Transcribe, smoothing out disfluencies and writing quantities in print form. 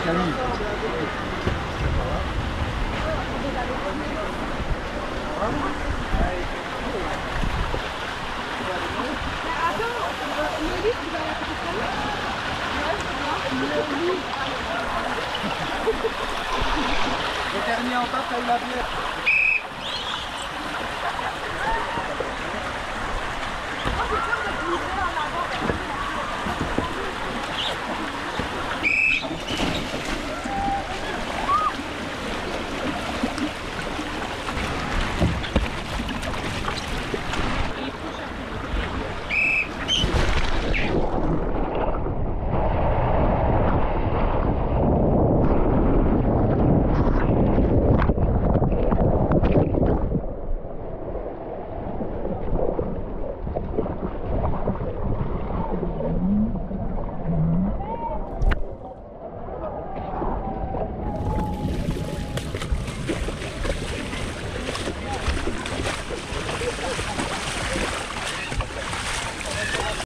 Le dernier en bas, t'as eu la bière.